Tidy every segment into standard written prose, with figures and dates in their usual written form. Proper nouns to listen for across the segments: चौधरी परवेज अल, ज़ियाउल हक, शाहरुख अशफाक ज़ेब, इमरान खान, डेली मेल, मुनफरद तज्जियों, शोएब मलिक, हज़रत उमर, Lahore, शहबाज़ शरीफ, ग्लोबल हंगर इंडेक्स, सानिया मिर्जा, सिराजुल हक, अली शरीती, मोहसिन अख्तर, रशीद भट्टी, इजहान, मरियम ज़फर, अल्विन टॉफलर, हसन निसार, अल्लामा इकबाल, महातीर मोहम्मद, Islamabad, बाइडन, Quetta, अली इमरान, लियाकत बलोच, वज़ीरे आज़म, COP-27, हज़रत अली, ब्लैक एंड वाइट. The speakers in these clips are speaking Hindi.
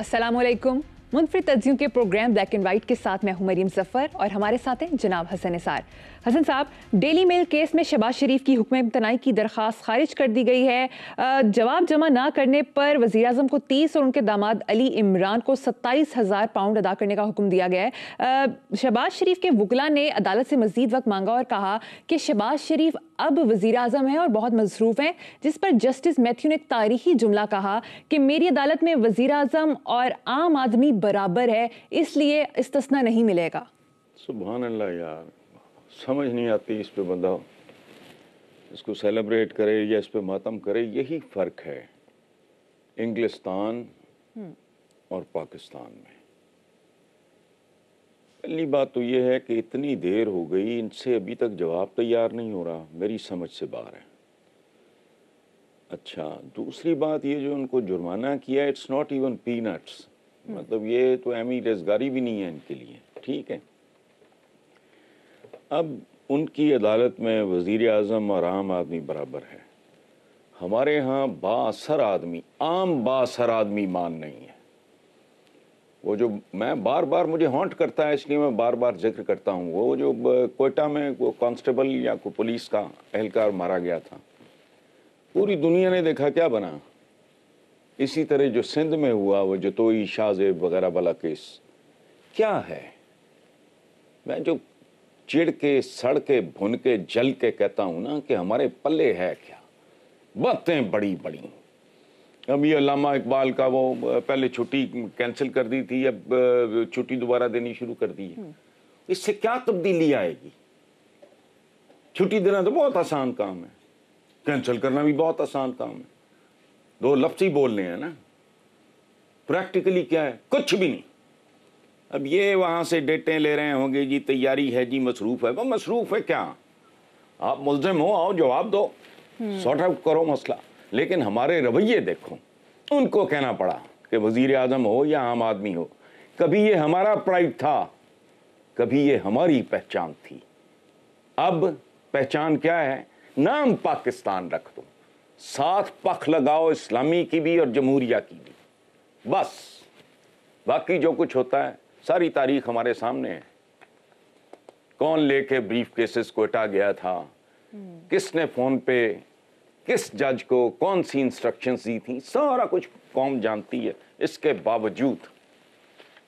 अस्सलामुअलैकुम। मुनफरद तज्जियों के प्रोग्राम ब्लैक एंड वाइट के साथ मैं हूं मरियम ज़फर और हमारे साथ हैं जनाब हसन निसार। हसन साहब, डेली मेल केस में शहबाज़ शरीफ की हुक्म इम्तनाई की दरख्वास्त खारिज कर दी गई है। जवाब जमा ना करने पर वज़ीरे आज़म को 30 और उनके दामाद अली इमरान को 27,000 पाउंड अदा करने का हुक्म दिया गया है। शहबाज़ शरीफ के वकला ने अदालत से मज़ीद वक्त मांगा और कहा कि शहबाज़ शरीफ अब वज़ीरे आज़म हैं और बहुत मसरूफ़ हैं, जिस पर जस्टिस मैथ्यू ने एक तारीखी जुमला कहा कि मेरी अदालत में वज़ीरे आज़म और आम आदमी बराबर है, इसलिए इस्तिस्ना नहीं मिलेगा। सुभान अल्लाह यार, समझ नहीं आती। इस पे बंदा इसको सेलिब्रेट करे या इस पे मातम करे, यही फ़र्क है इंग्लिस्तान और पाकिस्तान में। पहली बात तो ये है कि इतनी देर हो गई, इनसे अभी तक जवाब तैयार नहीं हो रहा, मेरी समझ से बाहर है। अच्छा, दूसरी बात ये जो उनको जुर्माना किया, इट्स नॉट इवन पीनट्स, मतलब ये तो एमी रेजगारी भी नहीं है इनके लिए। ठीक है, अब उनकी अदालत में वज़ीरे आज़म और आम आदमी बराबर है। हमारे यहाँ बासर आदमी, आम बासर आदमी मान नहीं है। वो जो मैं बार बार मुझे हॉन्ट करता है, इसलिए मैं बार बार जिक्र करता हूँ, वो जो कोयटा में वो कांस्टेबल या को पुलिस का एहलकार मारा गया था, पूरी दुनिया ने देखा क्या बना। इसी तरह जो सिंध में हुआ वो जतोई शाहजेब वगैरह वाला केस क्या है। मैं जो चिड़ के, सड़ के, भुन के, जल के कहता हूँ ना कि हमारे पल्ले है क्या, बातें बड़ी बड़ी। अब ये अल्लामा इकबाल का वो पहले छुट्टी कैंसिल कर दी थी, अब छुट्टी दोबारा देनी शुरू कर दी है। इससे क्या तब्दीली आएगी? छुट्टी देना तो बहुत आसान काम है, कैंसिल करना भी बहुत आसान काम है। दो लफ्ज़ ही बोलने हैं ना, प्रैक्टिकली क्या है? कुछ भी नहीं। अब ये वहाँ से डेटें ले रहे होंगे जी, तैयारी है जी, मसरूफ़ है। वो मसरूफ़ है क्या? आप मुलज़िम हो, आओ जवाब दो, सॉर्ट आउट करो मसला। लेकिन हमारे रवैये देखो, उनको कहना पड़ा कि वज़ीरे आज़म हो या आम आदमी हो। कभी ये हमारा प्राइड था, कभी ये हमारी पहचान थी। अब पहचान क्या है? नाम पाकिस्तान रख दो, साथ पख लगाओ इस्लामी की भी और जमहूरिया की भी, बस। बाकी जो कुछ होता है, सारी तारीख हमारे सामने है। कौन लेके ब्रीफ केसेस कोटा गया था, किसने फ़ोन पे किस जज को कौन सी इंस्ट्रक्शंस दी थी, सारा कुछ कौम जानती है। इसके बावजूद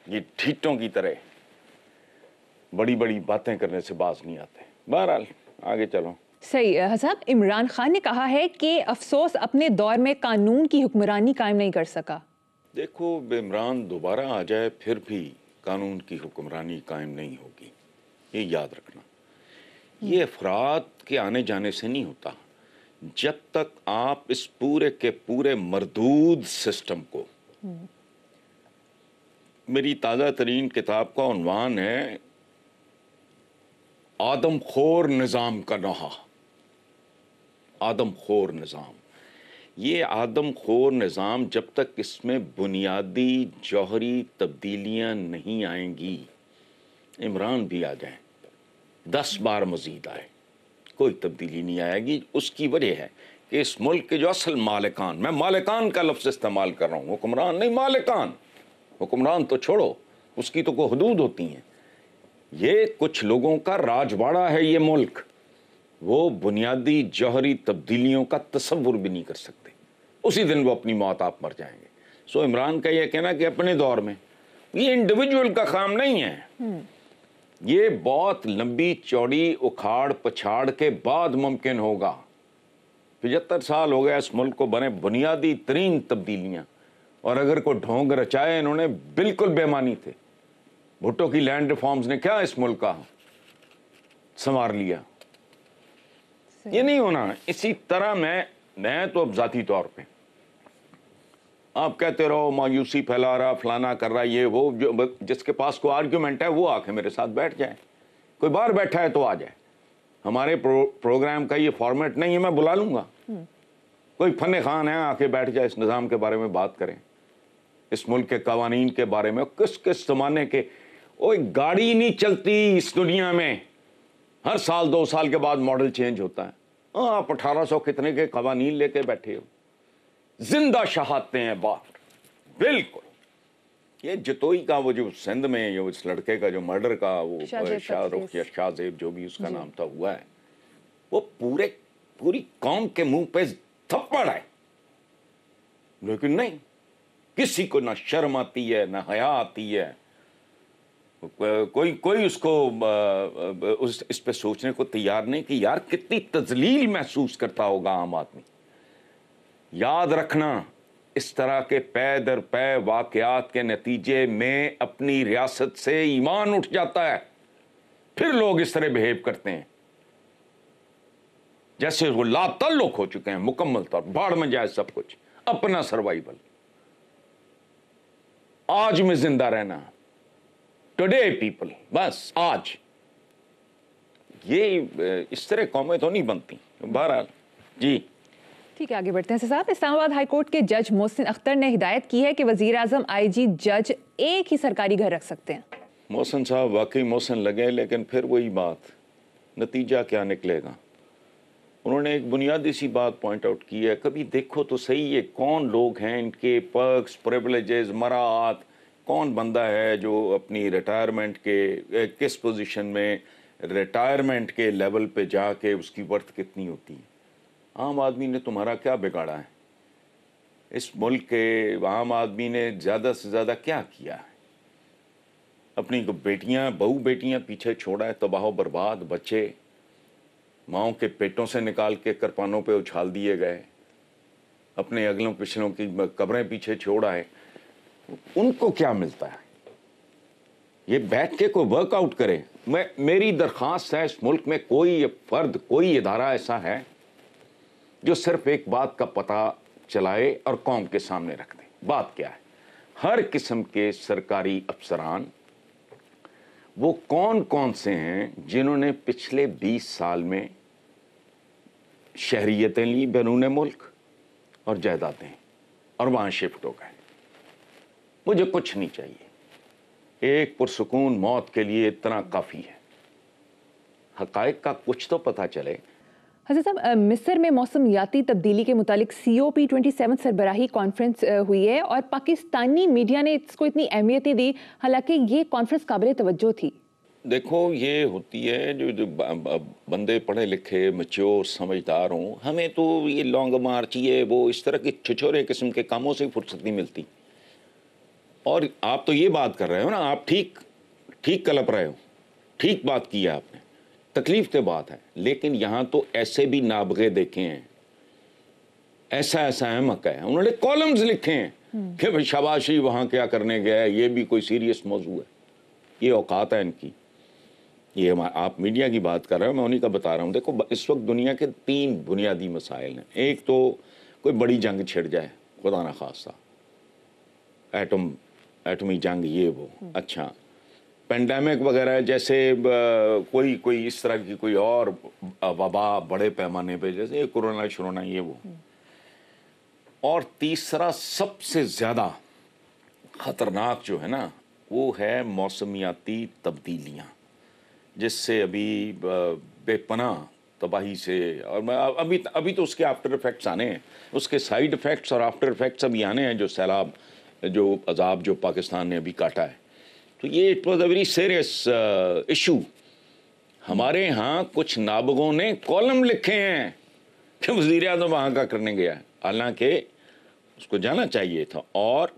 ये ढीठों की तरह बड़ी बड़ी बातें करने से बाज नहीं आते। बहरहाल आगे चलो। सही हज़रत इमरान खान ने कहा है कि अफसोस अपने दौर में कानून की हुक्मरानी कायम नहीं कर सका। देखो, इमरान दोबारा आ जाए फिर भी कानून की हुक्मरानी कायम नहीं होगी, ये याद रखना। ये अफराद के आने जाने से नहीं होता, जब तक आप इस पूरे के पूरे मरदूद सिस्टम को, मेरी ताज़ा तरीन किताब का उन्वान है आदमखोर निज़ाम का नहा। आदमखोर निज़ाम, ये आदमखोर निज़ाम जब तक इसमें बुनियादी जौहरी तब्दीलियाँ नहीं आएंगी, इमरान भी आ जाए 10 बार मज़ीद आए, कोई तब्दीली नहीं आएगी। उसकी वजह है कि इस मुल्क के जो असल मालिकान, मैं मालिकान का लफ्ज़ इस्तेमाल कर रहा हूँ, हुक्मरान नहीं, मालिकान। हुक्मरान तो छोड़ो, उसकी तो कोई हदूद होती हैं। ये कुछ लोगों का राजवाड़ा है ये मुल्क, वो बुनियादी जौहरी तब्दीलियों का तसव्वुर भी नहीं कर सकते। उसी दिन वो अपनी मौत आप मर जाएंगे। सो इमरान का यह कहना कि अपने दौर में, ये इंडिविजुअल का काम नहीं है, ये बहुत लंबी चौड़ी उखाड़ पछाड़ के बाद मुमकिन होगा। 75 साल हो गया इस मुल्क को बने, बुनियादी तरीन तब्दीलियाँ, और अगर कोई ढोंग रचाए इन्होंने, बिल्कुल बेमानी थे। भुट्टो की लैंड रिफॉर्म्स ने क्या इस मुल्क का संवार लिया, ये नहीं होना। इसी तरह मैं तो अब ज़ाती तौर पे, आप कहते रहो मायूसी फैला रहा, फलाना कर रहा, ये वो, जो जिसके पास कोई आर्ग्यूमेंट है वो आके मेरे साथ बैठ जाए, कोई बाहर बैठा है तो आ जाए। हमारे प्रोग्राम का ये फॉर्मेट नहीं है, मैं बुला लूँगा। कोई फन खान है, आके बैठ जाए, इस निज़ाम के बारे में बात करें, इस मुल्क के कवानीन के बारे में, किस किस ज़माने के। ओ, एक गाड़ी नहीं चलती इस दुनिया में, हर साल 2 साल के बाद मॉडल चेंज होता है। हाँ, आप 1800 कितने के कवानीन लेके बैठे हो, जिंदा शहादतें हैं बाहर, बिल्कुल ये जतोई का वो जो सिंध में जो इस लड़के का जो मर्डर का वो शाहरुख अशफाक ज़ेब जो भी उसका नाम था हुआ है, वो पूरे पूरी कौम के मुंह पे थप्पड़ है, लेकिन नहीं किसी को ना शर्म आती है ना हया आती है, कोई उसको इस पे सोचने को तैयार नहीं कि यार कितनी तजलील महसूस करता होगा आम आदमी। याद रखना इस तरह के पै दर पै वाकयात के नतीजे में अपनी रियासत से ईमान उठ जाता है, फिर लोग इस तरह बिहेव करते हैं जैसे वो लातल्लुक हो चुके हैं, मुकम्मल तौर बाढ़ में जाए सब कुछ, अपना सर्वाइवल, आज में जिंदा रहना, टुडे पीपल, बस आज। ये इस तरह कौमें तो नहीं बनती। बहरहाल जी ठीक है, आगे बढ़ते हैं सर साहब। इस्लामाबाद हाई कोर्ट के जज मोहसिन अख्तर ने हिदायत की है कि वज़ीरे आज़म, IG, जज एक ही सरकारी घर रख सकते हैं। मोहसिन साहब वाकई मोहसिन लगे, लेकिन फिर वही बात, नतीजा क्या निकलेगा। उन्होंने एक बुनियादी सी बात पॉइंट आउट की है, कभी देखो तो सही ये कौन लोग हैं, इनके पर्क्स, प्रिविलेजेस, मराहत, कौन बंदा है जो अपनी रिटायरमेंट के किस पोजीशन में, रिटायरमेंट के लेवल पे जाके उसकी वर्थ कितनी होती है। आम आदमी ने तुम्हारा क्या बिगाड़ा है, इस मुल्क के आम आदमी ने ज़्यादा से ज़्यादा क्या किया है, अपनी बेटियाँ बहू बेटियाँ पीछे छोड़ा है, तबाह बर्बाद, बच्चे माओं के पेटों से निकाल के करपानों पे उछाल दिए गए, अपने अगलों पिछलों की कब्रें पीछे छोड़ आए। उनको क्या मिलता है, ये बैठ के कोई वर्कआउट करे। मेरी दरख्वास्त है, इस मुल्क में कोई फर्द, कोई इदारा ऐसा है जो सिर्फ एक बात का पता चलाए और कौम के सामने रख दे। बात क्या है, हर किस्म के सरकारी अफसरान वो कौन कौन से हैं जिन्होंने पिछले 20 साल में शहरियतें ली बैरून मुल्क और जायदादें और वहाँ शिफ्ट हो गए। मुझे कुछ नहीं चाहिए, एक पुरसुकून मौत के लिए इतना काफ़ी है। हक़ाइक़ का कुछ तो पता चले। हज़रत साहब, मिस्र में मौसमियाती तब्दीली के मुतालिक COP-27 सरबराही कॉन्फ्रेंस हुई है और पाकिस्तानी मीडिया ने इसको इतनी अहमियत नहीं दी, हालांकि ये कॉन्फ्रेंस काबिल तवज्जो थी। देखो ये होती है जो बंदे पढ़े लिखे मैच्योर समझदार हों, हमें तो ये लॉन्ग मार्च ये वो इस तरह के छिछोरे किस्म के कामों से फुर्सत नहीं मिलती। और आप तो ये बात कर रहे हो ना, आप ठीक कलप रहे हो, ठीक बात की है आपने, तकलीफ तो बात है, लेकिन यहाँ तो ऐसे भी नाबगे देखे हैं, ऐसा ऐसा अहमक है, उन्होंने कॉलम्स लिखे हैं कि भाई शहबाज़ शरीफ वहाँ क्या करने गया, ये भी कोई सीरियस मौजू है। ये औकात है इनकी। ये आप मीडिया की बात कर रहे हो, मैं उन्हीं का बता रहा हूँ। देखो इस वक्त दुनिया के 3 बुनियादी मसाइल हैं। एक तो कोई बड़ी जंग छिड़ जाए, खुदा न खास्ता एटमी जंग, ये वो, अच्छा पेंडेमिक वगैरह जैसे कोई इस तरह की कोई और वबा बड़े पैमाने पे जैसे कोरोना शरोना ये वो। और तीसरा सबसे ज़्यादा ख़तरनाक जो है ना वो है मौसमियाती तब्दीलियाँ, जिससे अभी बेपनाह तबाही से, और अभी अभी तो उसके आफ्टर इफ़ेक्ट्स आने हैं, उसके साइड इफ़ेक्ट्स और आफ्टर इफ़ेक्ट्स अभी आने हैं, जो सैलाब, जो अजाब जो पाकिस्तान ने अभी काटा है। तो ये it was a very serious issue. हमारे यहाँ कुछ नाबगों ने कॉलम लिखे हैं कि वज़ीरे आज़म वहाँ का करने गया है, हालांकि उसको जाना चाहिए था। और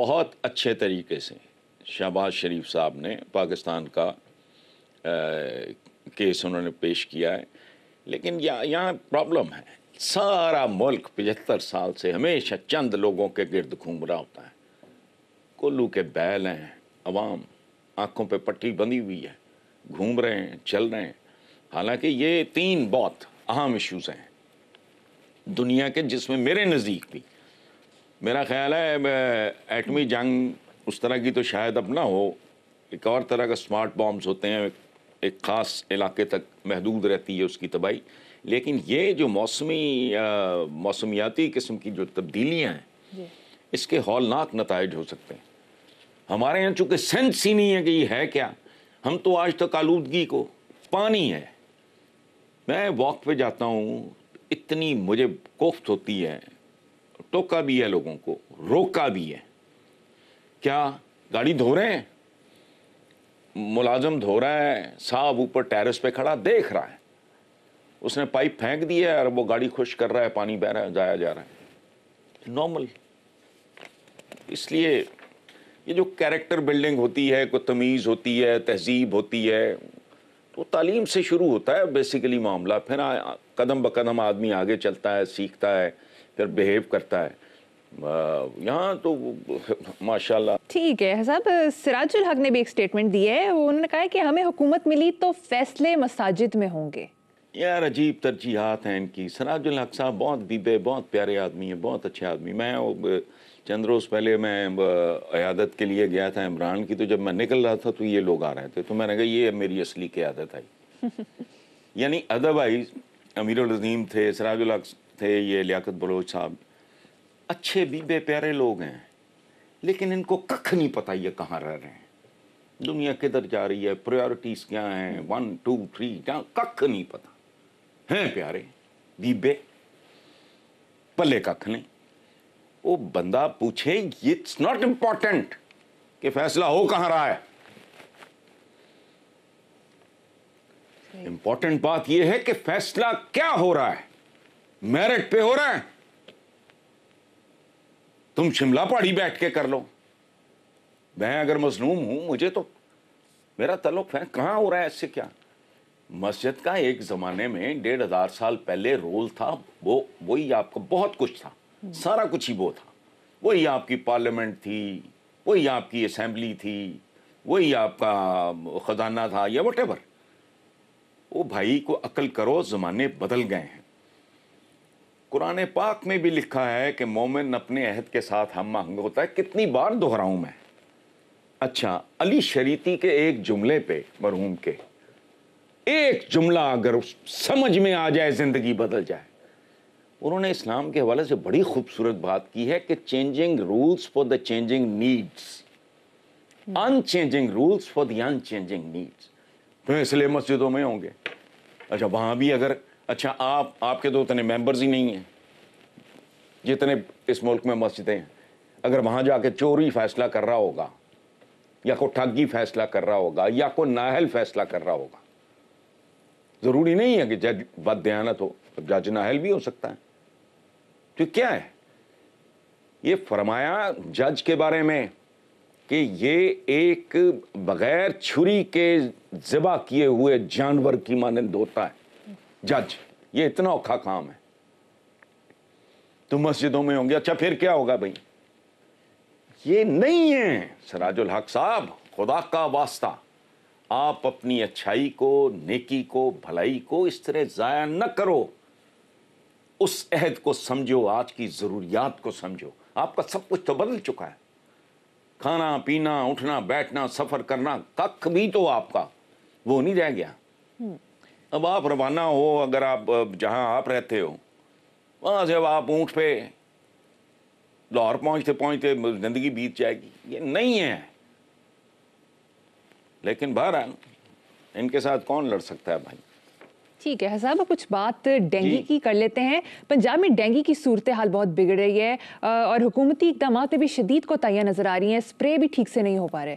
बहुत अच्छे तरीके से शहबाज़ शरीफ साहब ने पाकिस्तान का केस उन्होंने पेश किया है, लेकिन यहाँ प्रॉब्लम है, सारा मुल्क 75 साल से हमेशा चंद लोगों के गिर्द घूम रहा होता है। कोल्लू के बैल हैं, अवाम आँखों पे पट्टी बंधी हुई है, घूम रहे हैं, चल रहे हैं। हालांकि ये 3 बहुत अहम इश्यूज़ हैं दुनिया के, जिसमें मेरे नज़दीक भी, मेरा ख्याल है एटमी जंग उस तरह की तो शायद अब ना हो, एक और तरह का स्मार्ट बॉम्ब्स होते हैं, एक ख़ास इलाके तक महदूद रहती है उसकी तबाही। लेकिन ये जो मौसमियाती किस्म की जो तब्दीलियाँ हैं, इसके हौलनाक नताइज हो सकते हैं। हमारे यहाँ चूँकि सेंस ही नहीं है कि ये है क्या, हम तो आज तक आलूदगी को पानी है। मैं वॉक पे जाता हूँ, इतनी मुझे कोफ्त होती है, टोका भी है लोगों को, रोका भी है, क्या गाड़ी धो रहे हैं, मुलाजम धो रहा है, साहब ऊपर टेरेस पे खड़ा देख रहा है, उसने पाइप फेंक दिया है और वो गाड़ी खुश कर रहा है, पानी बह रहा है, जाया जा रहा है, नॉर्मल। इसलिए ये जो कैरेक्टर बिल्डिंग होती है, कोई तमीज़ होती है, तहजीब होती है, तो तालीम से शुरू होता है बेसिकली मामला। फिर कदम ब कदम आदमी आगे चलता है, सीखता है, फिर बिहेव करता है। यहाँ तो माशाल्लाह ठीक है। साहब, सिराजुल हक ने भी एक स्टेटमेंट दी है, उन्होंने कहा है कि हमें हुकूमत मिली तो फैसले मसाजिद में होंगे। यार अजीब तरजीहात हैं इनकी। सिराजुल हक साहब बहुत दीदे, बहुत प्यारे आदमी हैं, बहुत अच्छे आदमी। मैं चंद रोज़ पहले मैं इयादत के लिए गया था इमरान की, तो जब मैं निकल रहा था तो ये लोग आ रहे थे, तो मैंने कहा ये मेरी असली क़यादत आई। यानी अदरवाइज़ अमीरुल अज़ीम थे, सिराजुल हक थे, ये लियाकत बलोच साहब अच्छे बीबे प्यारे लोग हैं, लेकिन इनको कख नहीं पता ये कहाँ रह रहे हैं, दुनिया किधर जा रही है, प्रायोरिटीज़ क्या हैं, 1 2 3 क्या, कख नहीं पता हैं। प्यारे बीबे पल्ले कख नहीं। वो बंदा पूछे इट्स नॉट इम्पॉर्टेंट कि फैसला हो कहाँ रहा है, इम्पॉर्टेंट बात ये है कि फैसला क्या हो रहा है, मेरिट पे हो रहा है। तुम शिमला पहाड़ी बैठ के कर लो, मैं अगर मजलूम हूं, मुझे तो मेरा तल्लुक है कहाँ हो रहा है इससे क्या। मस्जिद का एक ज़माने में 1500 साल पहले रोल था, वही आपका बहुत कुछ था, सारा कुछ ही वो था, वही आपकी पार्लियामेंट थी, वही आपकी असम्बली थी, वही आपका खजाना था या वटेवर। वो भाई को अकल करो, ज़माने बदल गए हैं। कुरान पाक में भी लिखा है कि मोमिन अपने अहद के साथ हम आहंग होता है। कितनी बार दोहराऊं मैं। अच्छा, अली शरीती के एक जुमले पे, मरहूम के एक जुमला अगर समझ में आ जाए ज़िंदगी बदल जाए। उन्होंने इस्लाम के हवाले से बड़ी खूबसूरत बात की है कि changing rules for the changing needs, unchanging rules for the unchanging needs. तो इसलिए मस्जिदों में होंगे। अच्छा, वहाँ भी अगर अच्छा आपके तो उतने मेंबर्स ही नहीं हैं जितने इस मुल्क में मस्जिदें हैं। अगर वहाँ जाके चोरी फैसला कर रहा होगा, या कोई ठगी फैसला कर रहा होगा, या कोई नाहल फैसला कर रहा होगा, ज़रूरी नहीं है कि जज बद दयानत हो, जज नाहल भी हो सकता है। तो क्या है ये फरमाया जज के बारे में कि ये एक बग़ैर छुरी के ज़िबा किए हुए जानवर की मानंद होता है जज। ये इतना औखा काम है। तो मस्जिदों में होंगे। अच्छा फिर क्या होगा भाई, ये नहीं है। सिराजुल हक साहब, खुदा का वास्ता, आप अपनी अच्छाई को, नेकी को, भलाई को इस तरह ज़ाया न करो। उस अहद को समझो, आज की ज़रूरियात को समझो। आपका सब कुछ तो बदल चुका है, खाना पीना, उठना बैठना, सफ़र करना, कख भी तो आपका वो नहीं रह गया। अब आप रवाना हो, अगर आप जहाँ आप रहते हो वहाँ से अब आप ऊँट पे लाहौर पहुँचते पहुँचते ज़िंदगी बीत जाएगी, ये नहीं है। लेकिन बहरहाल इनके साथ कौन लड़ सकता है भाई। ठीक है साहब, कुछ बात डेंगू की कर लेते हैं। पंजाब में डेंगू की सूरत हाल बहुत बिगड़ रही है और हुकूमती इकदाम में भी शदीद कोताहियाँ नज़र आ रही हैं, स्प्रे भी ठीक से नहीं हो पा रहे।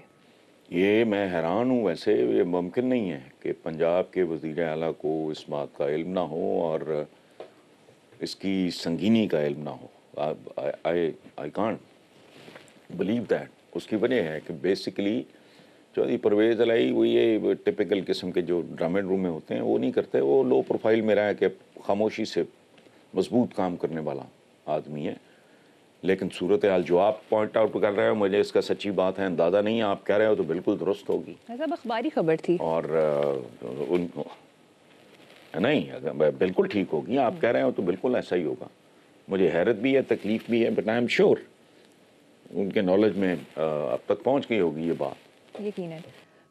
ये मैं हैरान हूँ, वैसे ये मुमकिन नहीं है कि पंजाब के वज़ीरे आला को इस बात का इल्म ना हो और इसकी संगीनी का इल्म ना हो। I can't believe that. उसकी वजह है कि बेसिकली चौधरी परवेज अल वो ये टिपिकल किस्म के जो ड्रामे रूम में होते हैं वो नहीं करते। वो लो प्रोफाइल में रहा है कि खामोशी से मजबूत काम करने वाला आदमी है। लेकिन सूरत हाल जो आप पॉइंट आउट कर रहे हो, मुझे इसका सच्ची बात है अंदाज़ा नहीं है। आप कह रहे हो तो बिल्कुल दुरुस्त होगी। अखबारी खबर थी और उनको नहीं, बिल्कुल ठीक होगी। आप कह रहे हो तो बिल्कुल ऐसा ही होगा। मुझे हैरत भी है, तकलीफ भी है, बट आई एम श्योर उनके नॉलेज में अब तक पहुँच गई होगी ये बात, यकीन है।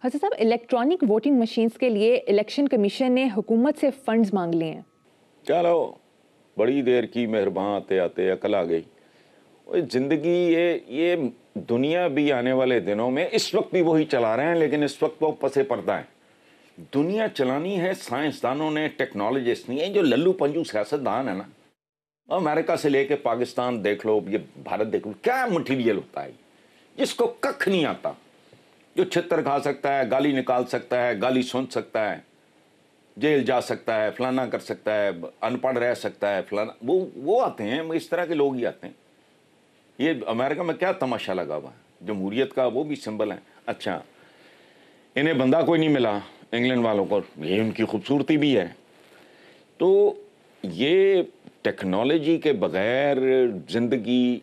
हसन साहब, इलेक्ट्रॉनिक वोटिंग मशीन्स के लिए इलेक्शन कमीशन ने हुकूमत से फंड्स मांग लिए हैं। चलो, बड़ी देर की मेहरबान, आते आते अकल आ गई। ज़िंदगी ये दुनिया भी आने वाले दिनों में इस वक्त भी वही चला रहे हैं, लेकिन इस वक्त वो पसे पर्दा है। दुनिया चलानी है साइंसदानों ने, टेक्नोलॉजिस्ट नहीं है। जो लल्लू पंजू सियासतदान है ना, अमेरिका से लेके पाकिस्तान देख लो, ये भारत देख लो, क्या मटीरियल होता है जिसको कख नहीं आता, जो छितर खा सकता है, गाली निकाल सकता है, गाली सुन सकता है, जेल जा सकता है, फलाना कर सकता है, अनपढ़ रह सकता है, फलाना, वो आते हैं, इस तरह के लोग ही आते हैं। ये अमेरिका में क्या तमाशा लगा हुआ है, जमहूरियत का वो भी सिंबल है। अच्छा, इन्हें बंदा कोई नहीं मिला इंग्लैंड वालों को, ये उनकी खूबसूरती भी है। तो ये टेक्नोलॉजी के बगैर ज़िंदगी,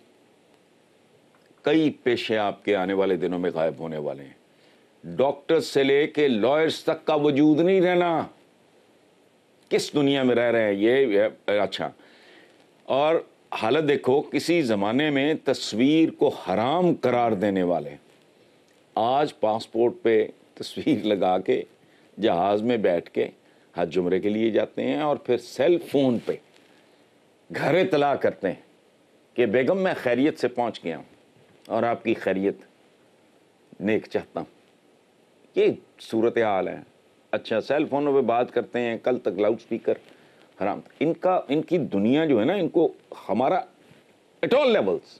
कई पेशे आपके आने वाले दिनों में गायब होने वाले हैं। डॉक्टर से ले के लॉयर्स तक का वजूद नहीं रहना। किस दुनिया में रह रहे हैं ये। अच्छा, और हालत देखो, किसी ज़माने में तस्वीर को हराम करार देने वाले आज पासपोर्ट पे तस्वीर लगा के जहाज़ में बैठ के हज जुमरे के लिए जाते हैं और फिर सेल फ़ोन पे घर इतला करते हैं कि बेगम मैं खैरियत से पहुंच गया हूँ और आपकी खैरियत नेक चाहता हूँ। ये सूरत हाल है। अच्छा, सेल फोनों पे बात करते हैं, कल तक लाउड स्पीकर हराम। इनकी दुनिया जो है ना, इनको हमारा एट ऑल लेवल्स,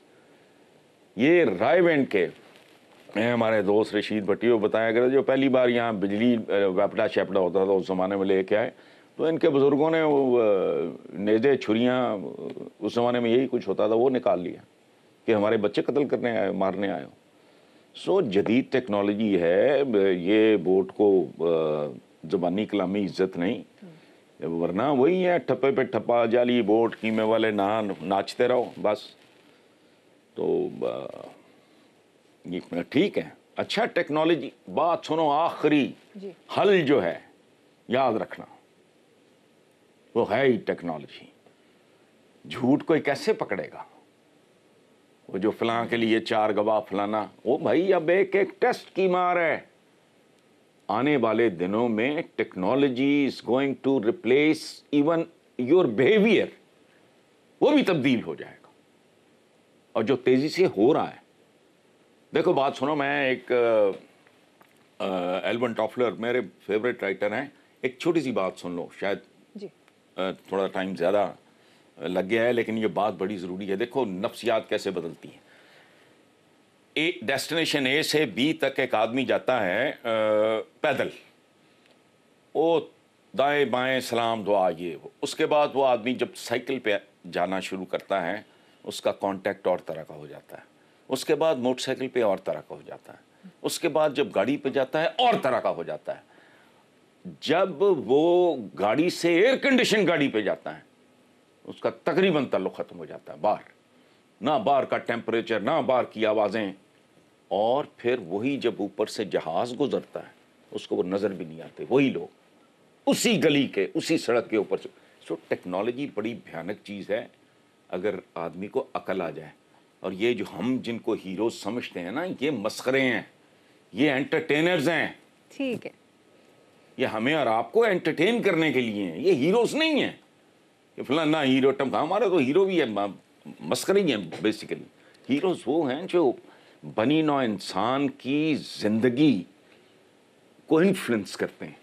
ये रायवेंड के हमारे दोस्त रशीद भट्टी को बताया गया, जो पहली बार यहाँ बिजली वैपडा शैपडा होता था उस ज़माने में लेके आए, तो इनके बुज़ुर्गों ने वो नेज़े छुरियाँ, उस ज़माने में यही कुछ होता था, वो निकाल लिया कि हमारे बच्चे कत्ल करने आए, मारने आए हो। सो जदीद टेक्नोलॉजी है ये, वोट को ज़बानी कलामी इज्जत नहीं, वरना वही है ठप्पे पे ठप्पा, जाली वोट, कीमे वाले नान, नाचते रहो बस। तो ये ठीक है। अच्छा, टेक्नोलॉजी, बात सुनो, आखिरी हल जो है याद रखना वो है ही टेक्नोलॉजी। झूठ कोई कैसे पकड़ेगा, वो जो फलां के लिए चार गवाह फलाना, वो भाई अब एक एक टेस्ट की मार है। आने वाले दिनों में technology is going to replace even your behaviour, वो भी तब्दील हो जाएगा, और जो तेज़ी से हो रहा है। देखो बात सुनो, मैं एक अल्विन टॉफलर मेरे फेवरेट राइटर हैं, एक छोटी सी बात सुन लो, शायद थोड़ा टाइम ज़्यादा लग गया है लेकिन ये बात बड़ी ज़रूरी है। देखो नफ्सियात कैसे बदलती है। ए डेस्टिनेशन ए से बी तक एक आदमी जाता है पैदल, वो दाएं बाएं सलाम दुआ ये वो। उसके बाद वो आदमी जब साइकिल पे जाना शुरू करता है, उसका कांटेक्ट और तरह का हो जाता है, उसके बाद मोटरसाइकिल पे और तरह का हो जाता है, उसके बाद जब गाड़ी पे जाता है और तरह का हो जाता है, जब वो गाड़ी से एयर कंडीशन गाड़ी पे जाता है उसका तकरीबन ताल्लुक ख़त्म हो जाता है। बाहर ना बाहर का टेम्परेचर, ना बाहर की आवाज़ें, और फिर वही जब ऊपर से जहाज़ गुजरता है उसको वो नज़र भी नहीं आते, वही लोग उसी गली के उसी सड़क के ऊपर से। सो टेक्नोलॉजी बड़ी भयानक चीज़ है अगर आदमी को अकल आ जाए। और ये जो हम जिनको हीरोज समझते हैं ना, ये मस्खरे हैं, ये एंटरटेनर्स हैं, ठीक है, ये हमें और आपको एंटरटेन करने के लिए हैं, ये हीरोज नहीं हैं। फलाना हीरो टम, हमारा तो हीरो भी है, मस्करी है बेसिकली। हीरोज वो हैं जो बनी नौ इंसान की ज़िंदगी को इन्फ्लुएंस करते हैं,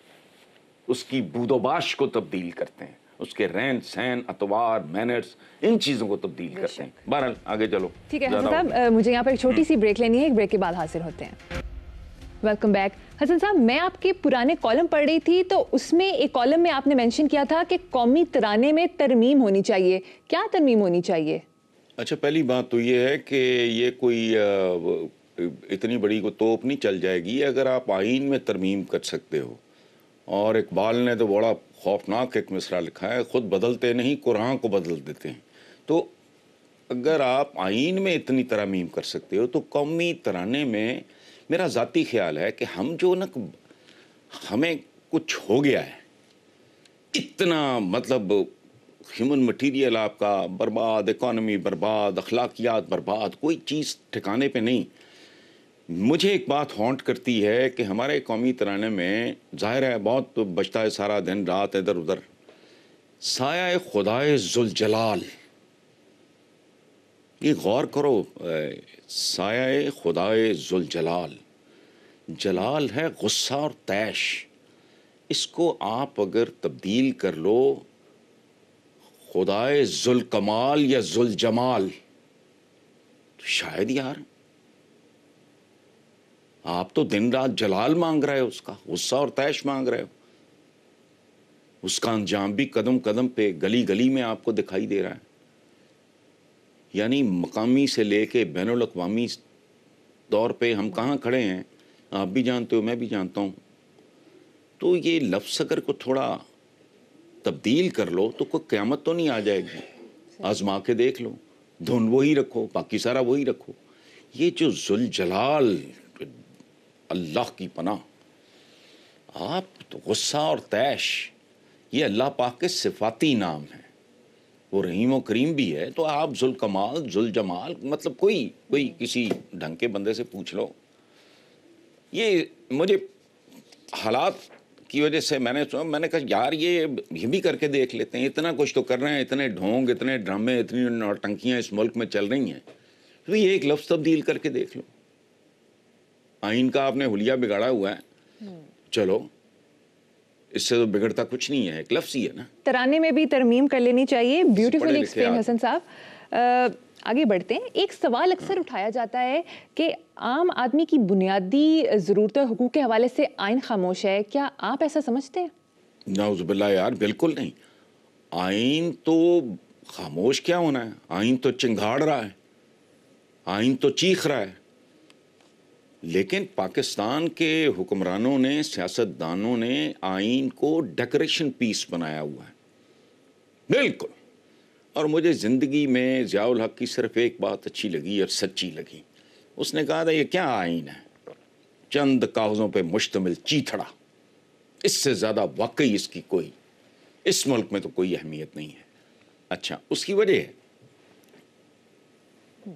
उसकी बूदोबाश को तब्दील करते हैं, उसके रहन सहन, अतवार, मैनर्स, इन चीज़ों को तब्दील करते हैं। बहरहाल आगे चलो, ठीक है हसन साहब, मुझे यहाँ पर एक छोटी सी ब्रेक लेनी है, एक ब्रेक के बाद हाजिर होते हैं। वेलकम बैक हसन साहब, मैं आपके पुराने कॉलम पढ़ रही थी तो उसमें एक कॉलम में आपने मेंशन किया था कि कौमी तराने में तरमीम होनी चाहिए, क्या तरमीम होनी चाहिए? अच्छा, पहली बात तो ये है कि ये कोई इतनी बड़ी को तोप नहीं चल जाएगी अगर आप आइन में तरमीम कर सकते हो। और इकबाल ने तो बड़ा खौफनाक एक मिसरा लिखा है, ख़ुद बदलते नहीं कुरान को बदल देते हैं। तो अगर आप आइन में इतनी तरमीम कर सकते हो तो कौमी तराने में मेरा ज़ाती ख्याल है कि हम जो ना हमें कुछ हो गया है, इतना मतलब ह्यूमन मटीरियल आपका बर्बाद, इकॉनमी बर्बाद, अखलाकियात बर्बाद, कोई चीज़ ठिकाने पे नहीं। मुझे एक बात हॉन्ट करती है कि हमारे कौमी तराने में ज़ाहिर है बहुत तो बचता है सारा दिन रात इधर उधर, साया खुदाए जुलजलाल, ये गौर करो, साया खुदाए जुलजलाल, जलाल है गुस्सा और तैश, इसको आप अगर तब्दील कर लो खुदाए जुलकमाल या जुलजमाल, तो शायद यार आप तो दिन रात जलाल मांग रहे हो, उसका गुस्सा और तैश मांग रहे हो। उसका अंजाम भी कदम कदम पे गली गली में आपको दिखाई दे रहा है। यानी मकामी से लेके बैनुल अक़वामी दौर पे हम कहाँ खड़े हैं, आप भी जानते हो, मैं भी जानता हूँ। तो ये लफ्ज़ अगर को थोड़ा तब्दील कर लो तो कोई क़्यामत तो नहीं आ जाएगी। आजमा के देख लो, धुन वही रखो, बाकी सारा वही रखो। ये जो ज़ुलजलाल, अल्लाह की पनाह, आप तो गुस्सा और तैश, ये अल्लाह पाक के सिफाती नाम है। वो रहीम व करीम भी है, तो आप ज़ुल्कमाल ज़ुलजमाल, मतलब कोई किसी ढंग के बंदे से पूछ लो। ये मुझे हालात की वजह से मैंने कहा यार ये भी करके देख लेते हैं, इतना कुछ तो कर रहे हैं, इतने ढोंग, इतने ड्रामे, इतनी नौटंकियाँ इस मुल्क में चल रही हैं, तो ये एक लफ्ज़ तब्दील करके देख लो। आइन का आपने हुलिया बिगाड़ा हुआ है, चलो इससे तो बिगड़ता कुछ नहीं है, एक लफ्ज़ ही है ना। तराने में भी तरमीम कर लेनी चाहिए। ब्यूटीफुली एक्सप्लेन हसन साहब। आगे बढ़ते हैं। एक सवाल अक्सर उठाया जाता है कि आम आदमी की बुनियादी ज़रूरतों हुकूक के हवाले से आइन खामोश है, क्या आप ऐसा समझते हैं? नाउज़ुबिल्लाह यार, बिल्कुल नहीं। आइन तो खामोश क्या होना है, आइन तो चिंगाड़ रहा है, आइन तो चीख रहा है। लेकिन पाकिस्तान के हुक्मरानों ने, सियासतदानों ने आइन को डेकोरेशन पीस बनाया हुआ है, बिल्कुल। और मुझे ज़िंदगी में ज़ियाउल हक की सिर्फ एक बात अच्छी लगी और सच्ची लगी। उसने कहा था ये क्या आइन है, चंद कागज़ों पे मुश्तमिल चीथड़ा, इससे ज़्यादा वाकई इसकी कोई इस मुल्क में तो कोई अहमियत नहीं है। अच्छा, उसकी वजह है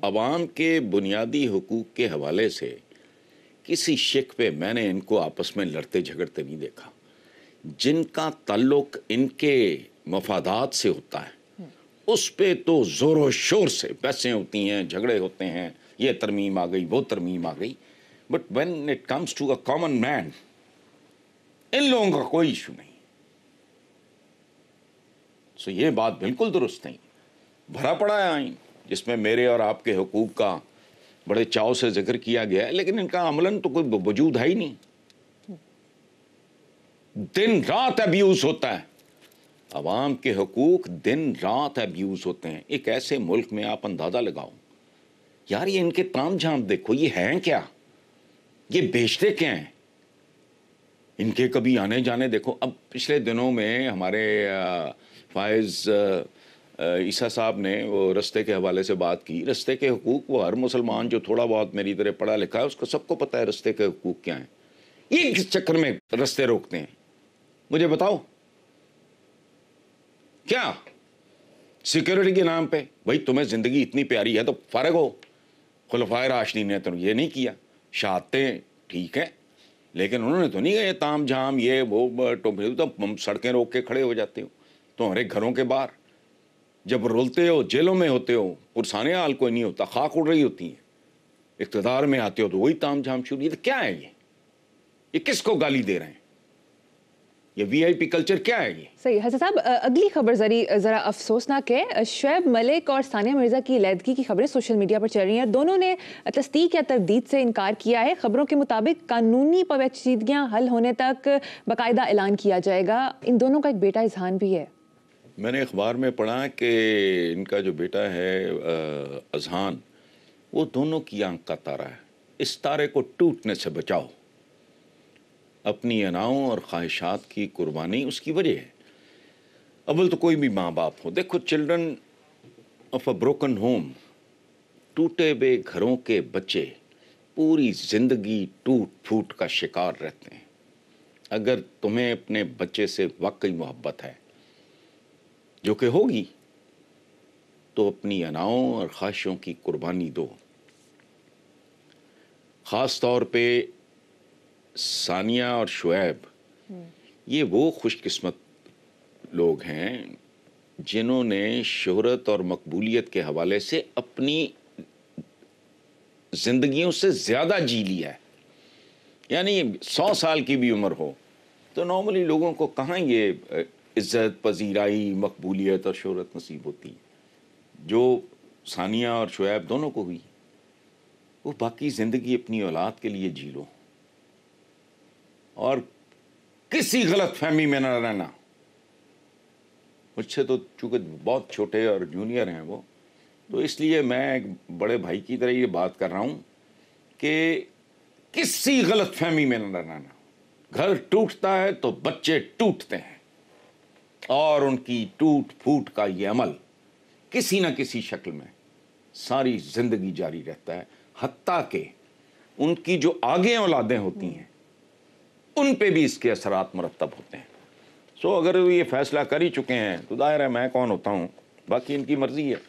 अवाम के बुनियादी हुकूक के हवाले से किसी शिक पे मैंने इनको आपस में लड़ते झगड़ते नहीं देखा। जिनका ताल्लुक इनके मफादात से होता है उस पे तो ज़ोर शोर से बहसें होती हैं, झगड़े होते हैं, ये तरमीम आ गई, वो तरमीम आ गई। But when it comes to a common man, इन लोगों का कोई इशू नहीं। सो ये बात बिल्कुल दुरुस्त नहीं। भरा पड़ा है आइन जिसमें मेरे और आपके हुकूक का बड़े चाव से जिक्र किया गया है, लेकिन इनका अमलन तो कोई वजूद है ही नहीं। दिन रात अब्यूज होता है, अवाम के हकूक दिन रात अब्यूज होते हैं। एक ऐसे मुल्क में आप अंदाजा लगाओ यार, ये इनके ताम झाम देखो, ये हैं क्या, ये बेचते क्या हैं, इनके कभी आने जाने देखो। अब पिछले दिनों में हमारे फायज ईसा साहब ने वो रस्ते के हवाले से बात की। रस्ते के हकूक़ वो हर मुसलमान जो थोड़ा बहुत मेरी तरह पढ़ा लिखा है उसको सबको पता है रस्ते के हकूक़ क्या हैं। ये किस चक्कर में रस्ते रोकते हैं, मुझे बताओ। क्या सिक्योरिटी के नाम पे? भाई तुम्हें ज़िंदगी इतनी प्यारी है तो फ़र्क हो। खुलफाए राशिदीन ने तो ये नहीं किया, शहादतें ठीक है, लेकिन उन्होंने तो नहीं गए ताम झाम ये वो टोपे। तो हम सड़कें रोक के खड़े हो जाते हो, तुम्हारे घरों के बाहर जब रोलते हो, जेलों में होते हो, पुरसाने हाल कोई नहीं होता, खाक उड़ रही होती है, इक़्तिदार में आते हो तो वही ताम झाम शुरू। ये तो क्या है, ये किसको गाली दे रहे हैं, ये वीआईपी कल्चर क्या है ये? सही हसन साहब। अगली खबर ज़रा अफसोसनाक है। शोएब मलिक और सानिया मिर्जा की अलैदगी की खबरें सोशल मीडिया पर चल रही हैं। दोनों ने तस्दीक या तरदीद से इनकार किया है। खबरों के मुताबिक कानूनी पेचीदगियाँ हल होने तक बाकायदा ऐलान किया जाएगा। इन दोनों का एक बेटा इजहान भी है। मैंने अखबार में पढ़ा कि इनका जो बेटा है अजहान, वो दोनों की आंख का तारा है। इस तारे को टूटने से बचाओ। अपनी अनाओं और ख्वाहिशात की कुर्बानी उसकी वजह है। अव्वल तो कोई भी माँ बाप हो, देखो children of a broken home, टूटे हुए घरों के बच्चे पूरी ज़िंदगी टूट फूट का शिकार रहते हैं। अगर तुम्हें अपने बच्चे से वाकई मोहब्बत है, जो कि होगी, तो अपनी अनाओं और ख्वाहिशों की कुर्बानी दो। ख़ास तौर पे सानिया और शोएब, ये वो खुशकिस्मत लोग हैं जिन्होंने शोहरत और मकबूलियत के हवाले से अपनी ज़िंदगियों से ज़्यादा जी लिया है। यानी 100 साल की भी उम्र हो तो नॉर्मली लोगों को कहाँ ये इज़्ज़त, पजीराई, मकबूलियत और शोहरत नसीब होती, जो सानिया और शोएब दोनों को हुई। वो बाकी ज़िंदगी अपनी औलाद के लिए जी लो। और किसी गलत फहमी में ना रहना। मुझसे तो चूँकि बहुत छोटे और जूनियर हैं वो, तो इसलिए मैं एक बड़े भाई की तरह ये बात कर रहा हूँ कि किसी गलत फहमी में ना रहना। घर टूटता है तो बच्चे टूटते हैं और उनकी टूट फूट का ये अमल किसी न किसी शक्ल में सारी ज़िंदगी जारी रहता है, हत्ता के उनकी जो आगे औलादें होती हैं उन पे भी इसके असरात मरतब होते हैं। सो अगर ये फैसला कर ही चुके हैं तो दाहिर है मैं कौन होता हूँ, बाकी इनकी मर्ज़ी है।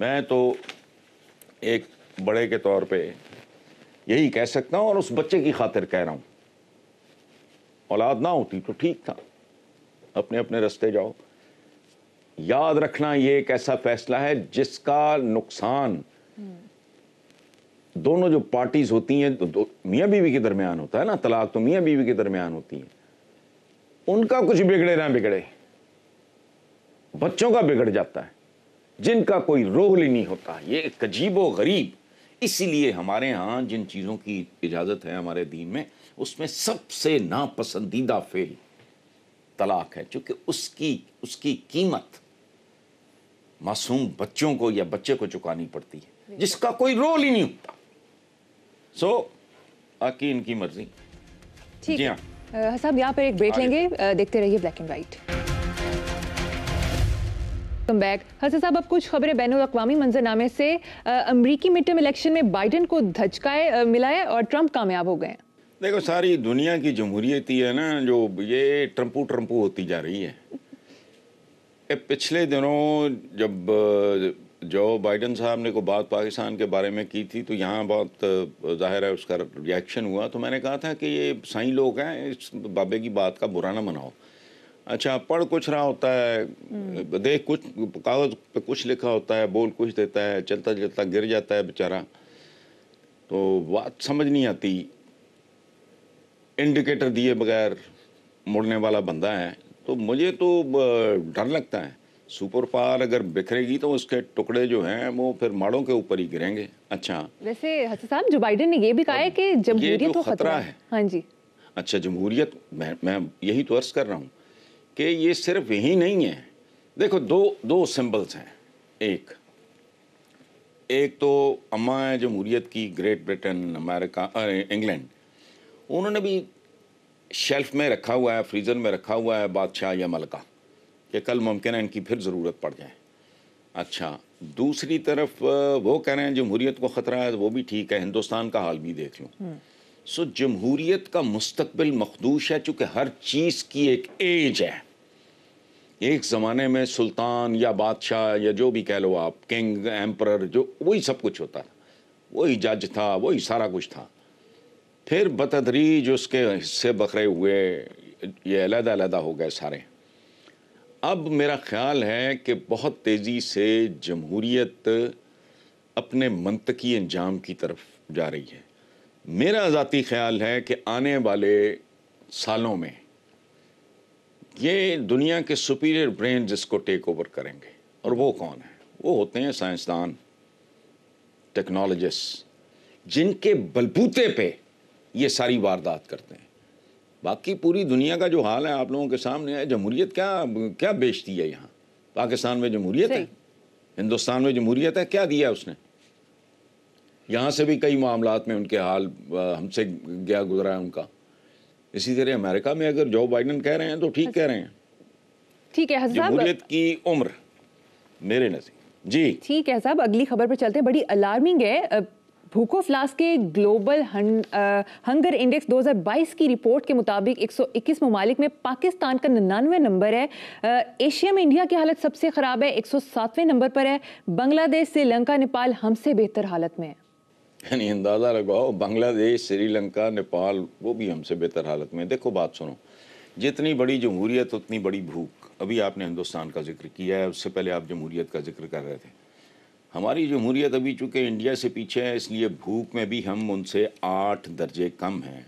मैं तो एक बड़े के तौर पे यही कह सकता हूँ और उस बच्चे की खातिर कह रहा हूँ, औलाद ना होती तो ठीक था, अपने अपने रास्ते जाओ। याद रखना ये एक ऐसा फैसला है जिसका नुकसान दोनों जो पार्टीज होती हैं मियाँ बीवी के दरमियान होता है ना, तलाक तो मियाँ बीवी के दरमियान होती है। उनका कुछ बिगड़े ना बिगड़े, बच्चों का बिगड़ जाता है जिनका कोई रोल ही नहीं होता। ये एक अजीब व गरीब, इसीलिए हमारे यहाँ जिन चीज़ों की इजाज़त है हमारे दीन में उसमें सबसे नापसंदीदा फेल तलाक है, क्योंकि उसकी कीमत मासूम बच्चों को या बच्चे को चुकानी पड़ती है जिसका कोई रोल ही नहीं होता। सो आकी इनकी मर्जी। ठीक है साहब, यहाँ पर एक ब्रेक लेंगे, देखते रहिए ब्लैक एंड वाइट। Back Hasan साहब, अब कुछ खबरें बैनुल-अक़वामी मंजरनामे से। अमरीकी मिड टर्म इलेक्शन में बाइडन को धचका मिला है और ट्रंप कामयाब हो गए हैं। देखो सारी दुनिया की जमहूरियत ही है ना जो ये ट्रंपू होती जा रही है। पिछले दिनों जब जो बाइडन साहब ने को बात पाकिस्तान के बारे में की थी तो यहाँ बहुत जाहिर है उसका रिएक्शन हुआ, तो मैंने कहा था कि ये सही लोग हैं, इस बाबे की बात का बुरा ना मनाओ। अच्छा, पढ़ कुछ रहा होता है, देख कुछ कागज़ पे कुछ लिखा होता है, बोल कुछ देता है, चलता चलता गिर जाता है बेचारा, तो बात समझ नहीं आती। इंडिकेटर दिए बगैर मुड़ने वाला बंदा है, तो मुझे तो डर लगता है। सुपर पावर अगर बिखरेगी तो उसके टुकड़े जो हैं वो फिर माड़ों के ऊपर ही गिरेंगे। अच्छा वैसे हसन साहब, जो बाइडन ने ये भी कहा है कि जमहूरियत तो खतरा है। हाँ जी अच्छा, जमहूरियत मैं यही तो अर्ज़ कर रहा हूँ कि ये सिर्फ यही नहीं है। देखो दो सिंबल्स हैं, एक तो अम्मा है जमहूरियत की, ग्रेट ब्रिटेन, अमेरिका, इंग्लैंड, उन्होंने भी शेल्फ में रखा हुआ है, फ्रीज़र में रखा हुआ है बादशाह या मलका कि कल मुमकिन है इनकी फिर ज़रूरत पड़ जाए। अच्छा दूसरी तरफ वो कह रहे हैं जमहूरियत को ख़तरा है, वो भी ठीक है, हिंदुस्तान का हाल भी देख लो। सो जमहूरियत का मुस्तकबिल मखदूश है चूँकि हर चीज़ की एक एज है। एक ज़माने में सुल्तान या बादशाह या जो भी कह लो आप, किंग, एम्परर, जो वही सब कुछ होता था, वही जज था, वही सारा कुछ था। फिर बतदरीज उसके हिस्से बखरे हुए, ये अलहदा अलहदा हो गए सारे। अब मेरा ख्याल है कि बहुत तेज़ी से जमहूरियत अपने मंतकी अंजाम की तरफ जा रही है। मेरा ज़ाती ख्याल है कि आने वाले सालों में ये दुनिया के सुपीरियर ब्रेन जिसको टेक ओवर करेंगे, और वो कौन है, वो होते हैं साइंसदान, टेक्नोलॉजिस्ट, जिनके बलबूते पे ये सारी वारदात करते हैं। बाकी पूरी दुनिया का जो हाल है आप लोगों के सामने है। जमहूरियत क्या बेचती है? यहाँ पाकिस्तान में जमहूरियत है, हिंदुस्तान में जमहूरियत है, क्या दिया उसने? यहाँ से भी कई मामलात में उनके हाल हमसे गया गुजरा है उनका। इसी तरह अमेरिका में अगर जो बाइडन कह रहे हैं तो ठीक कह रहे हैं। ठीक है जमहूरियत की उम्र मेरे नज़र। जी ठीक है साहब, अगली खबर पर चलते हैं, बड़ी अलार्मिंग है। भूखो फ्लास के ग्लोबल हंगर इंडेक्स 2022 की रिपोर्ट के मुताबिक 121 ममालिक में पाकिस्तान का 99 नंबर है। एशिया में इंडिया की हालत सबसे ख़राब है, 107वें नंबर पर है। बांग्लादेश, श्रीलंका, नेपाल हमसे बेहतर हालत में है। यानी अंदाज़ा लगाओ, बांग्लादेश, श्रीलंका, नेपाल, वो भी हमसे बेहतर हालत में। देखो बात सुनो, जितनी बड़ी जमहूरियत उतनी बड़ी भूख। अभी आपने हिंदुस्तान का जिक्र किया है, उससे पहले आप जमहूरियत का जिक्र कर रहे थे। हमारी जमहूरियत अभी चूँकि इंडिया से पीछे है, इसलिए भूख में भी हम उनसे 8 दर्जे कम हैं।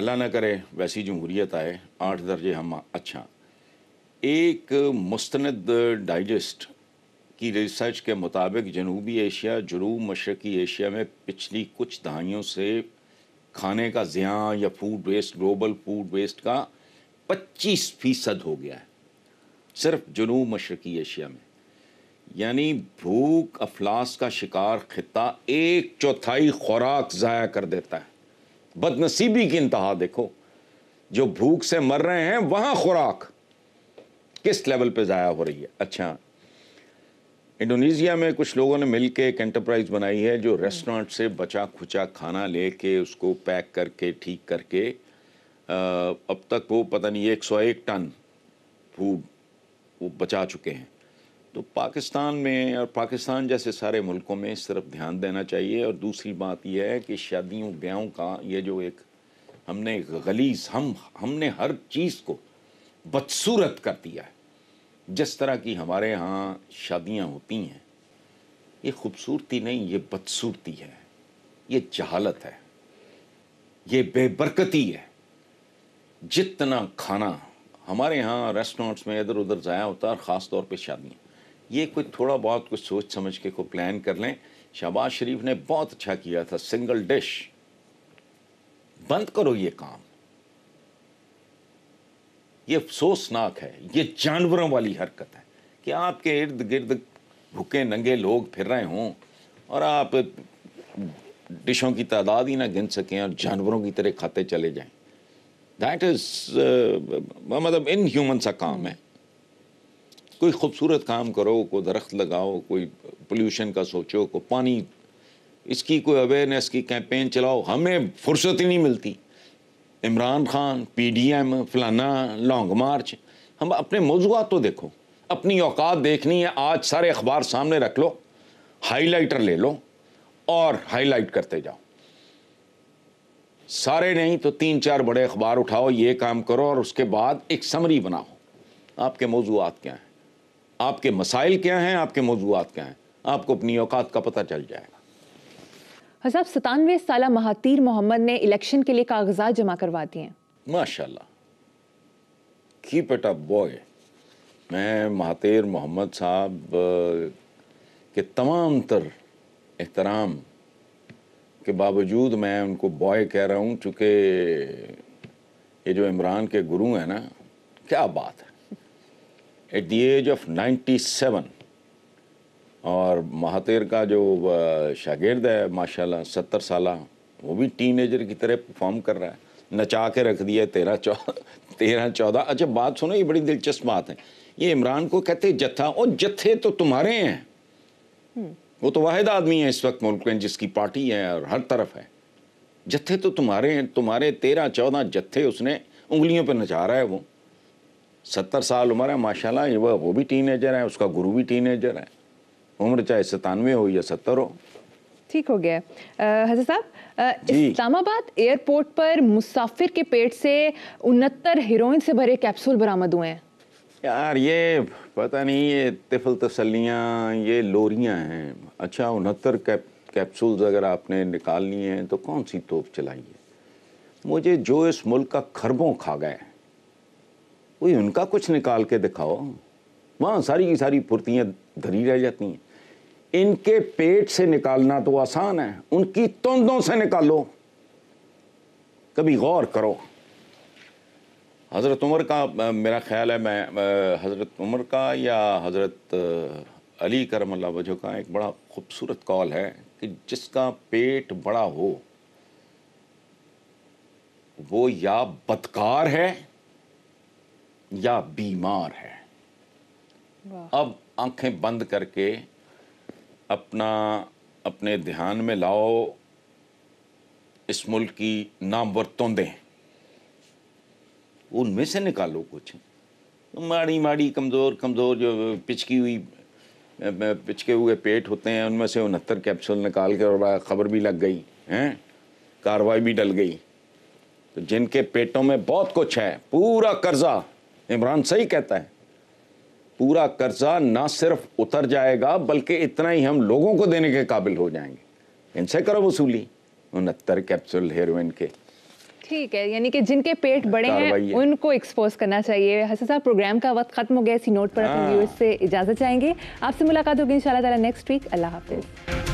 अल्लाह ना करे वैसी जमहूरियत आए, 8 दर्जे हम। अच्छा, एक मुस्तनद डाइजेस्ट की रिसर्च के मुताबिक जनूबी एशिया, जनूब मशरक़ी एशिया में पिछली कुछ दहाइयों से खाने का ज़ियाँ या food waste, global food waste का 25% हो गया है सिर्फ जनूब मशरकी एशिया में। यानी भूख अफलास का शिकार खिता 1/4 खुराक ज़ाया कर देता है। बदनसीबी की इंतहा देखो, जो भूख से मर रहे हैं वहाँ खुराक किस लेवल पे ज़ाया हो रही है। अच्छा, इंडोनेशिया में कुछ लोगों ने मिलके एक एंटरप्राइज़ बनाई है जो रेस्टोरेंट से बचा खुचा खाना लेके उसको पैक करके ठीक करके अब तक वो पता नहीं 101 टन फूड वो बचा चुके हैं। तो पाकिस्तान में और पाकिस्तान जैसे सारे मुल्कों में इस तरफ ध्यान देना चाहिए। और दूसरी बात यह है कि शादियों ब्याहों का ये जो एक हमने गलीज़ हमने हर चीज़ को बदसूरत कर दिया है। जिस तरह की हमारे यहाँ शादियाँ होती हैं, ये खूबसूरती नहीं, ये बदसूरती है, ये जहालत है, ये बेबरकती है। जितना खाना हमारे यहाँ रेस्टोरेंट्स में इधर उधर ज़ाया होता है, और ख़ास तौर पे शादियाँ, ये कोई थोड़ा बहुत कुछ सोच समझ के कोई प्लान कर लें। शहबाज़ शरीफ ने बहुत अच्छा किया था, सिंगल डिश, बंद करो ये काम। ये अफसोसनाक है, ये जानवरों वाली हरकत है कि आपके इर्द गिर्द भूखे नंगे लोग फिर रहे हों और आप डिशों की तादाद ही ना गिन सकें और जानवरों की तरह खाते चले जाएं। दैट इज़ मतलब इनह्यूमन सा काम है। कोई खूबसूरत काम करो, कोई दरख्त लगाओ, कोई पोल्यूशन का सोचो, कोई पानी, इसकी कोई अवेयरनेस की कैंपेन चलाओ। हमें फुर्सत ही नहीं मिलती। इमरान खान, PDM, फलाना, लॉन्ग मार्च, हम अपने मौजूआत तो देखो, अपनी औकात देखनी है। आज सारे अखबार सामने रख लो, हाईलाइटर ले लो और हाईलाइट करते जाओ। सारे नहीं तो 3-4 बड़े अखबार उठाओ, ये काम करो और उसके बाद एक समरी बनाओ। आपके मौजूआत क्या हैं, आपके मसाइल क्या हैं, आपके मौजूआत क्या हैं, आपको अपनी औकात का पता चल जाएगा। हज़रत 97 साला महातीर मोहम्मद ने इलेक्शन के लिए कागजात जमा करवा दिए हैं। माशाल्लाह, कीप इट अप बॉय। मैं महातीर मोहम्मद साहब के तमाम तर एहतराम के बावजूद मैं उनको बॉय कह रहा हूँ, चूँकि ये जो इमरान के गुरु हैं ना, क्या बात है। एट दी एज ऑफ 97, और महातेर का जो शागिर्द है माशाल्लाह 70 साला, वो भी टीनेजर की तरह परफॉर्म कर रहा है, नचा के रख दिया 13-14। अच्छा बात सुनो, ये बड़ी दिलचस्प बात है। ये इमरान को कहते जत्था, और जत्थे तो तुम्हारे हैं। वो तो वाहिद आदमी है इस वक्त मुल्क में जिसकी पार्टी है और हर तरफ है। जत्थे तो तुम्हारे हैं, तुम्हारे 13-14 जत्थे उसने उंगलियों पर नचा रहा है। वो 70 साल उम्र है माशाल्लाह, वो भी टीनेजर है, उसका गुरु भी टीनेजर है। उम्र चाहे 97 हो या 70 हो, ठीक हो गया। हज़रत साहब, इस्लामाबाद एयरपोर्ट पर मुसाफिर के पेट से 69 हेरोइन से भरे कैप्सूल बरामद हुए हैं। यार ये पता नहीं, ये तिफल तसलियाँ, ये लोरियाँ हैं। अच्छा 69 कैप्सूल्स अगर आपने निकाल लिए हैं तो कौन सी तोप चलाई है। मुझे जो इस मुल्क का खरबों खा गए, कोई उनका कुछ निकाल के दिखाओ। वहाँ सारी की सारी फुर्तियाँ धरी रह जाती हैं। इनके पेट से निकालना तो आसान है, उनकी तोंदों से निकालो। कभी गौर करो। हज़रत उमर का मेरा ख्याल है, मैं हज़रत उमर का या हज़रत अली करमल्लाह वजह का एक बड़ा खूबसूरत कॉल है कि जिसका पेट बड़ा हो वो या बदकार है या बीमार है। अब आंखें बंद करके अपना अपने ध्यान में लाओ इस मुल्क की नामवर तोंदें, उनमें से निकालो कुछ। माड़ी माड़ी कमज़ोर जो पिचके हुए पेट होते हैं, उनमें से 69 कैप्सूल निकाल के और ख़बर भी लग गई हैं, कार्रवाई भी डल गई। तो जिनके पेटों में बहुत कुछ है, पूरा कर्जा, इमरान सही कहता है, पूरा कर्जा ना सिर्फ उतर जाएगा बल्कि इतना ही हम लोगों को देने के काबिल हो जाएंगे। इनसे करो वसूली 69 कैप्सूल हेरोइन के। ठीक है, यानी कि जिनके पेट बड़े हैं उनको एक्सपोज करना चाहिए। हसन साहब, प्रोग्राम का वक्त खत्म हो गया। इसी नोट पर अपने व्यूअर्स से इजाज़त चाहेंगे। आपसे मुलाकात होगी इंशाल्लाह ताला नेक्स्ट वीक। अल्लाह हाफिज़।